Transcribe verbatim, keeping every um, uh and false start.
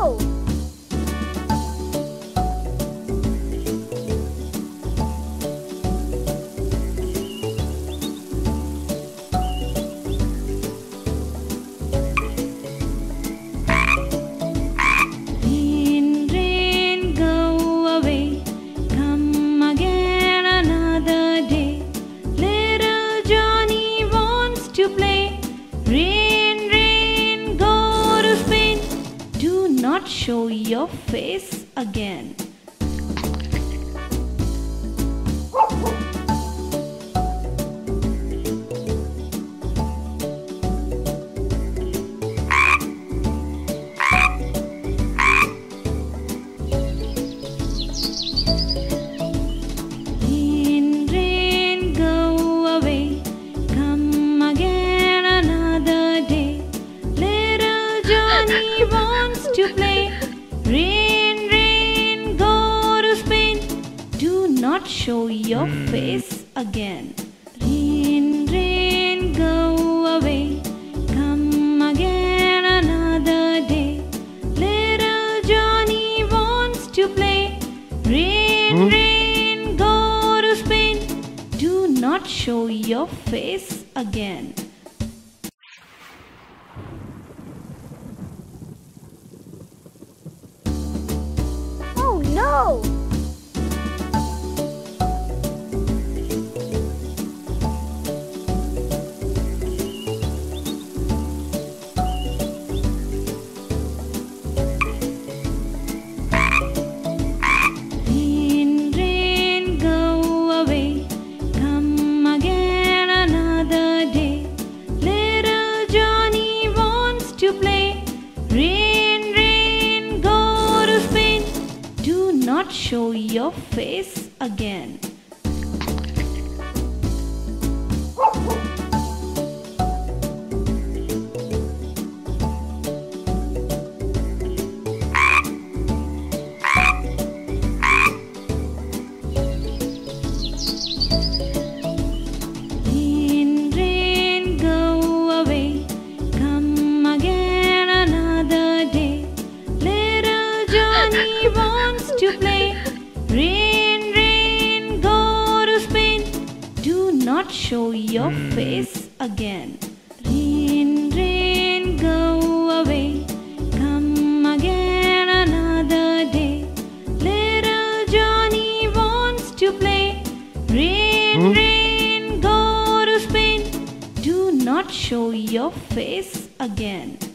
go! Rain, rain, go away. Come again another day. Little Johnny wants to play. Rain, not show your face again. Rain, rain, go away. Come again another day. Little Johnny wants to play. Rain, rain, go to Spain. Do not show your face again. Rain, rain, go away. Come again another day. Little Johnny wants to play. Rain, hmm? rain, go to Spain. Do not show your face again. No! Rain, rain, go away. Come again another day. Little Johnny wants to play. Rain, not show your face again. Rain, rain, go away. Come again another day. Little Johnny wants to play. Rain, rain, go to Spain. Do not show your face again. Rain, rain, go away. Come again another day. Little Johnny wants to play. Rain, hmm? rain, go to Spain. Do not show your face again.